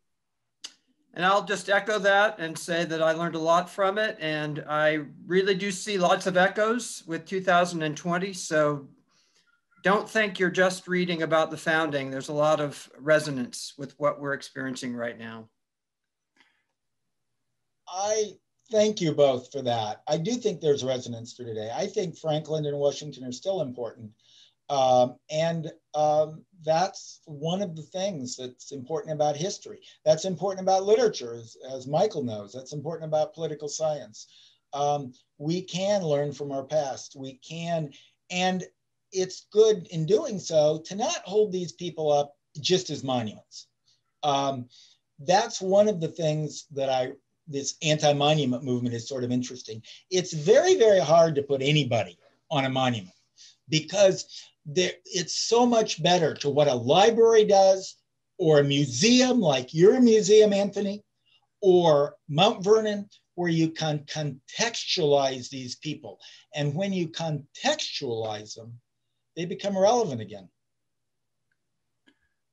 And I'll just echo that and say that I learned a lot from it. And I really do see lots of echoes with 2020. So don't think you're just reading about the founding. There's a lot of resonance with what we're experiencing right now. I thank you both for that. I do think there's resonance for today. I think Franklin and Washington are still important. That's one of the things that's important about history. That's important about literature, as Michael knows. That's important about political science. We can learn from our past. We can, and it's good in doing so to not hold these people up just as monuments. That's one of the things that this anti-monument movement is sort of interesting. It's very, very hard to put anybody on a monument because it's so much better to what a library does or a museum like your museum, Anthony, or Mount Vernon, where you can contextualize these people. And when you contextualize them, they become relevant again.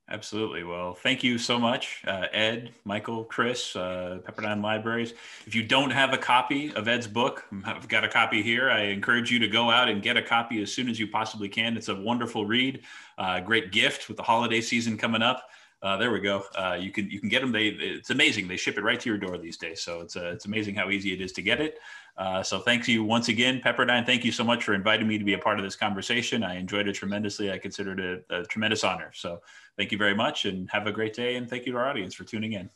Absolutely. Well, thank you so much, Ed, Michael, Chris, Pepperdine Libraries. If you don't have a copy of Ed's book, I've got a copy here. I encourage you to go out and get a copy as soon as you possibly can. It's a wonderful read, great gift with the holiday season coming up. There we go. You can get them. It's amazing. They ship it right to your door these days. So it's amazing how easy it is to get it. So thank you once again, Pepperdine. Thank you so much for inviting me to be a part of this conversation. I enjoyed it tremendously. I consider it a tremendous honor. So thank you very much and have a great day. And thank you to our audience for tuning in.